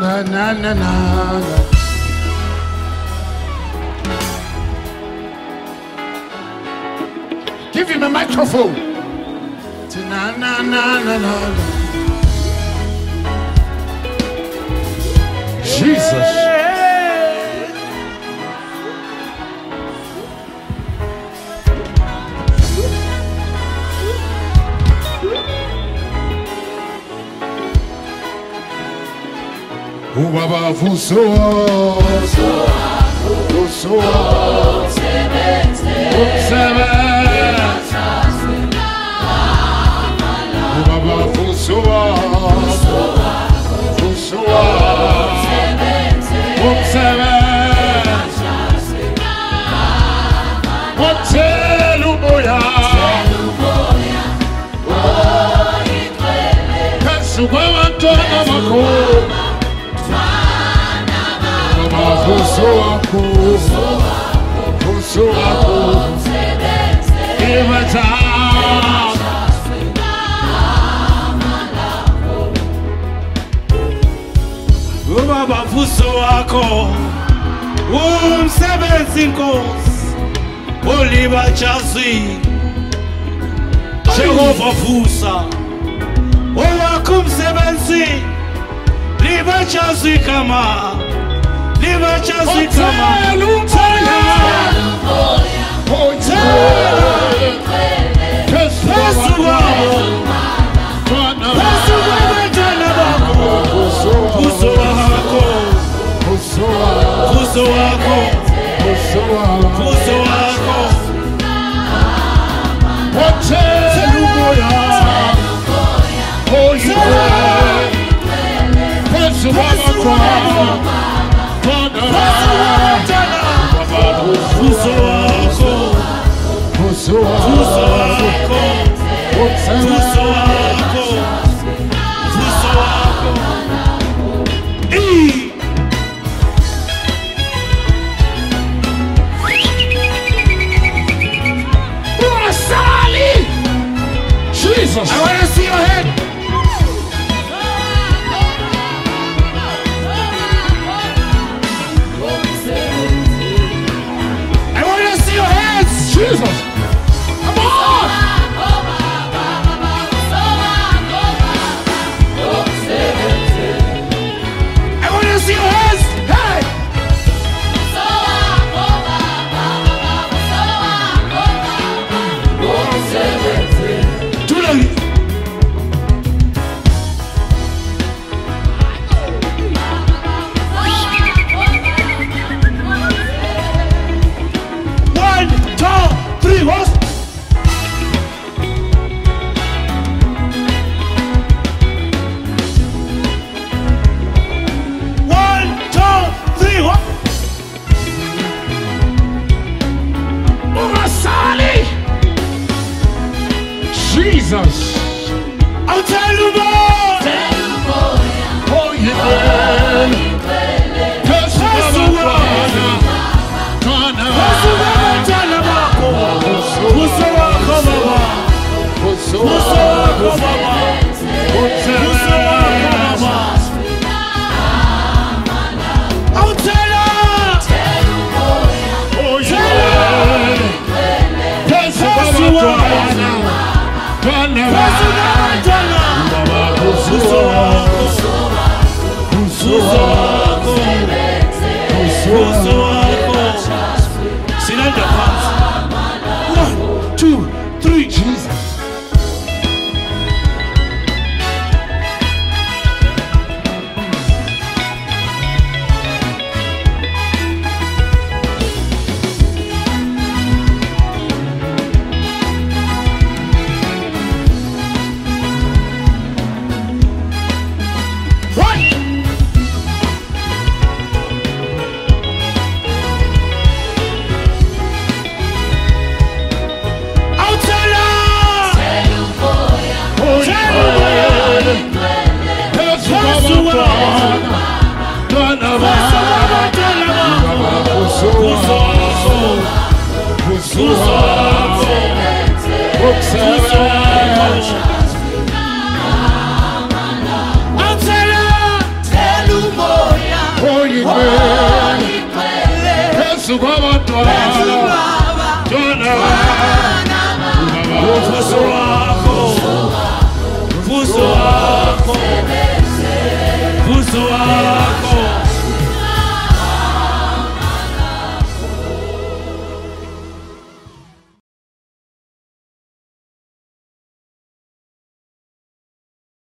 na na na na. Give him a microphone. Na na na na na. Jesus. O baba What's up?